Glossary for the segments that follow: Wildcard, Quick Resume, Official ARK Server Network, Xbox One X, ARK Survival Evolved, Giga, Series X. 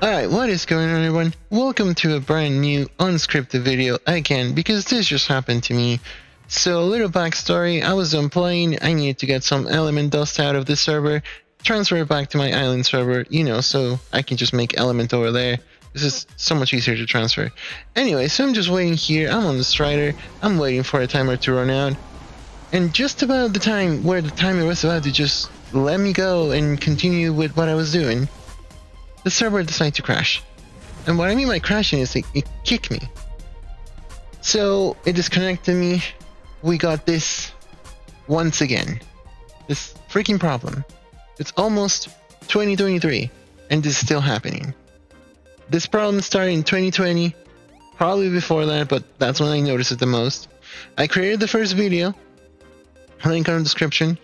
Alright, what is going on, everyone? Welcome to a brand new unscripted video again, because this just happened to me. So, a little backstory, I was done playing, I needed to get some element dust out of this server, transfer it back to my island server, you know, so I can just make element over there. This is so much easier to transfer. Anyway, so I'm just waiting here, I'm on the strider, I'm waiting for a timer to run out. And just about the time where the timer was about to just let me go and continue with what I was doing, the server decided to crash. And what I mean by crashing is it kicked me. So it disconnected me. We got this once again. This freaking problem. It's almost 2023 and this is still happening. This problem started in 2020, probably before that, but that's when I noticed it the most. I created the first video, link on the description,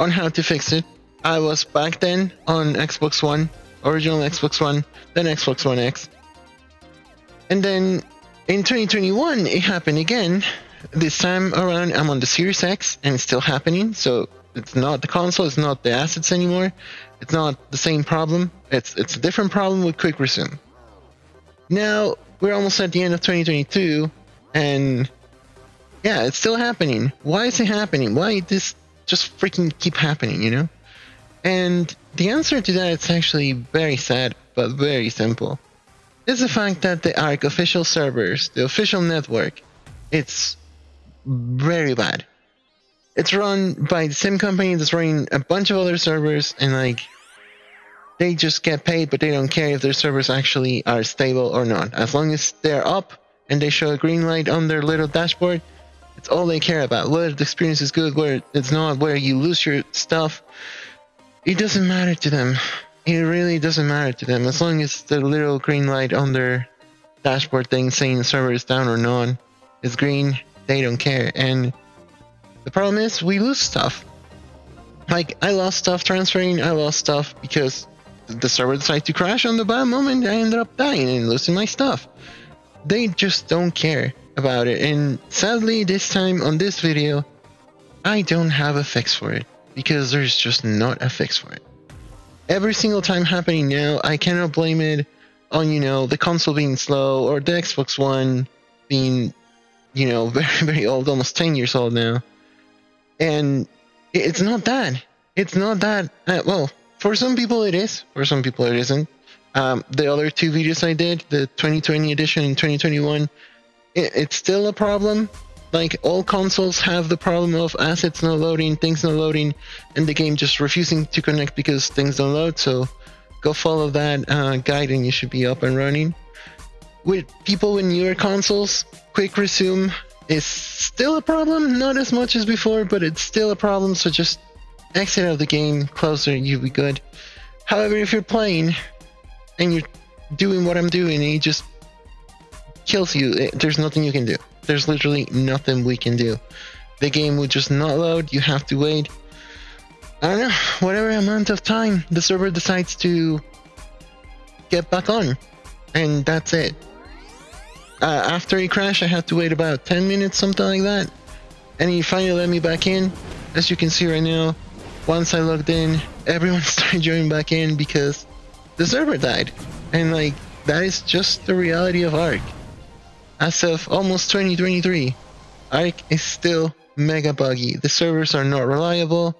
on how to fix it. I was back then on Xbox One. Original Xbox One, then Xbox One X. And then in 2021, it happened again. This time around, I'm on the Series X and it's still happening. So it's not the console, it's not the assets anymore. It's not the same problem. It's a different problem with Quick Resume. Now, we're almost at the end of 2022 and yeah, it's still happening. Why is it happening? Why this just freaking keep happening, you know? And the answer to that is actually very sad, but very simple. It's the fact that the ARK official servers, the official network, it's very bad. It's run by the same company that's running a bunch of other servers, and like, they just get paid, but they don't care if their servers actually are stable or not. As long as they're up and they show a green light on their little dashboard, it's all they care about. Whether the experience is good, whether it's not, whether you lose your stuff, it doesn't matter to them. It really doesn't matter to them. As long as the little green light on their dashboard thing saying the server is down or not is green, they don't care. And the problem is we lose stuff. Like, I lost stuff transferring, I lost stuff because the server decided to crash on the bad moment. I ended up dying and losing my stuff. They just don't care about it. And sadly, this time on this video, I don't have a fix for it, because there's just not a fix for it. Every single time happening now, I cannot blame it on, you know, the console being slow or the Xbox One being, you know, very, very old, almost 10 years old now. And it's not that. It's not that. Well, for some people it is. For some people it isn't. The other two videos I did, the 2020 edition and 2021, it's still a problem. Like, all consoles have the problem of assets not loading, things not loading, and the game just refusing to connect because things don't load, so go follow that guide and you should be up and running. With people with newer consoles, Quick Resume is still a problem, not as much as before, but it's still a problem, so just exit out of the game, close it, you'll be good. However, if you're playing and you're doing what I'm doing and it just kills you, there's nothing you can do. There's literally nothing we can do. The game will just not load. You have to wait, I don't know, whatever amount of time the server decides to get back on, and that's it. After it crashed, I had to wait about 10 minutes, something like that, and he finally let me back in. As you can see right now, once I logged in, everyone started joining back in because the server died, and like, that is just the reality of ARK. As of almost 2023, ARK is still mega buggy. The servers are not reliable.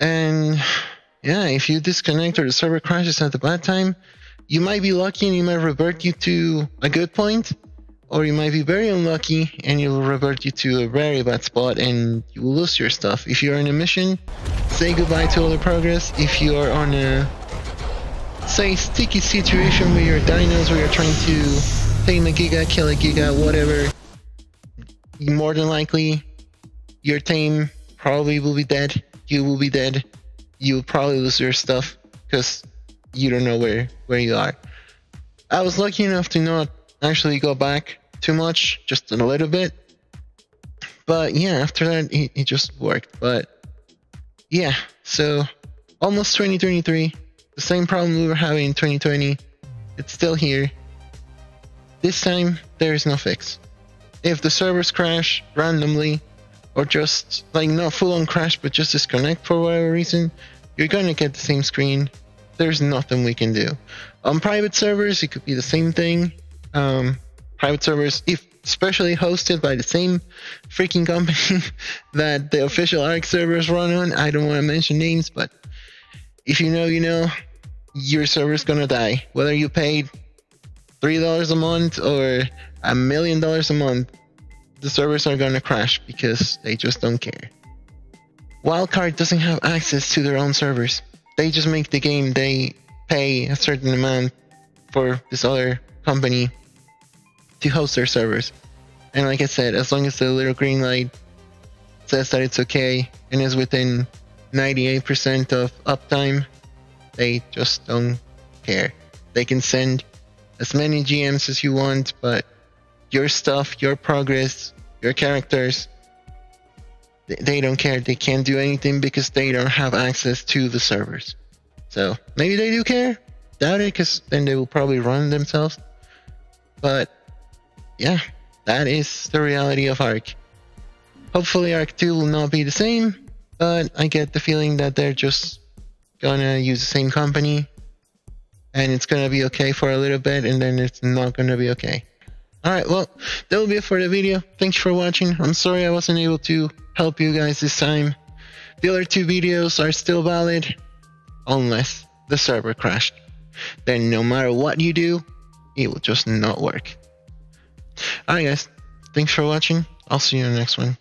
And yeah, if you disconnect or the server crashes at the bad time, you might be lucky and it might revert you to a good point, or you might be very unlucky and it will revert you to a very bad spot and you will lose your stuff. If you're on a mission, say goodbye to all the progress. If you are on a, say, sticky situation with your dinos, where you're trying to tame a Giga, kill a Giga, whatever, more than likely your tame probably will be dead, you will be dead, you will probably lose your stuff because you don't know where you are. I was lucky enough to not actually go back too much, just a little bit, but yeah, after that it just worked. But yeah, so almost 2023, the same problem we were having in 2020, it's still here. This time, there is no fix. If the servers crash randomly, or just, like, not full on crash, but just disconnect for whatever reason, you're gonna get the same screen. there's nothing we can do. On private servers, it could be the same thing. Private servers, if especially hosted by the same freaking company that the official ARK servers run on, I don't want to mention names, but if you know, you know, your server's gonna die. Whether you paid $3 a month or $1 million a month, the servers are gonna crash because they just don't care. Wildcard doesn't have access to their own servers. They just make the game. They pay a certain amount for this other company to host their servers. And like I said, as long as the little green light says that it's okay and is within 98% of uptime, they just don't care. They can send as many GMs as you want, but your stuff, your progress, your characters, they don't care. They can't do anything because they don't have access to the servers. So maybe they do care. Doubt it, because then they will probably run themselves. But yeah, that is the reality of ARK. Hopefully ARK 2 will not be the same, but I get the feeling that they're just gonna use the same company and it's gonna be okay for a little bit, and then it's not gonna be okay. Alright, well, that will be it for the video. Thanks for watching. I'm sorry I wasn't able to help you guys this time. The other two videos are still valid, unless the server crashed. Then no matter what you do, it will just not work. Alright guys, thanks for watching. I'll see you in the next one.